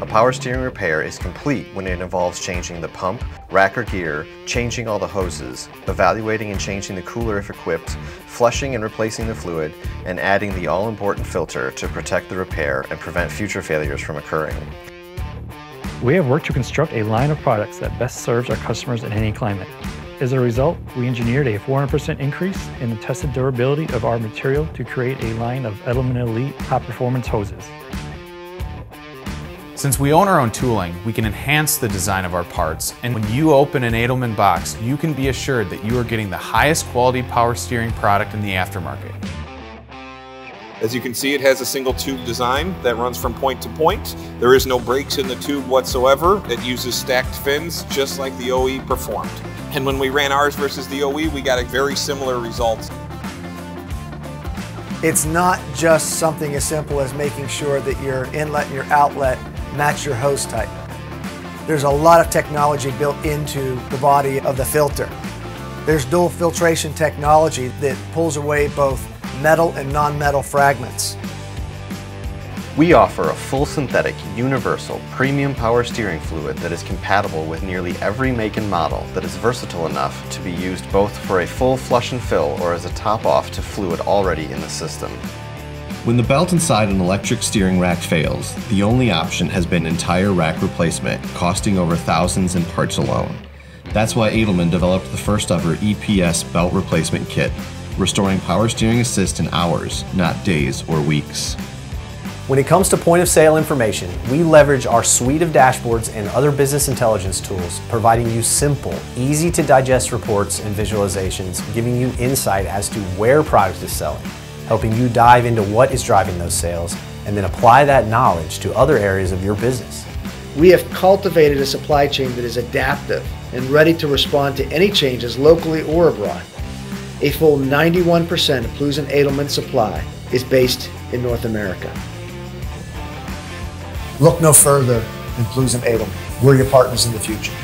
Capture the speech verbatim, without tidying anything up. A power steering repair is complete when it involves changing the pump, rack or gear, changing all the hoses, evaluating and changing the cooler if equipped, flushing and replacing the fluid, and adding the all-important filter to protect the repair and prevent future failures from occurring. We have worked to construct a line of products that best serves our customers in any climate. As a result, we engineered a four hundred percent increase in the tested durability of our material to create a line of Edelmann Elite High Performance Hoses. Since we own our own tooling, we can enhance the design of our parts, and when you open an Edelmann box, you can be assured that you are getting the highest quality power steering product in the aftermarket. As you can see, it has a single tube design that runs from point to point. There is no breaks in the tube whatsoever. It uses stacked fins just like the O E performed. And when we ran ours versus the O E, we got a very similar result. It's not just something as simple as making sure that your inlet and your outlet match your hose type. There's a lot of technology built into the body of the filter. There's dual filtration technology that pulls away both metal and non-metal fragments. We offer a full synthetic, universal, premium power steering fluid that is compatible with nearly every make and model, that is versatile enough to be used both for a full flush and fill or as a top-off to fluid already in the system. When the belt inside an electric steering rack fails, the only option has been entire rack replacement, costing over thousands in parts alone. That's why Edelmann developed the first ever E P S belt replacement kit, restoring power steering assist in hours, not days or weeks. When it comes to point-of-sale information, we leverage our suite of dashboards and other business intelligence tools, providing you simple, easy-to-digest reports and visualizations, giving you insight as to where product is selling, helping you dive into what is driving those sales, and then apply that knowledge to other areas of your business. We have cultivated a supply chain that is adaptive and ready to respond to any changes locally or abroad. A full ninety-one percent of Plews and Edelmann supply is based in North America. Look no further than Plews and Edelmann. We're your partners in the future.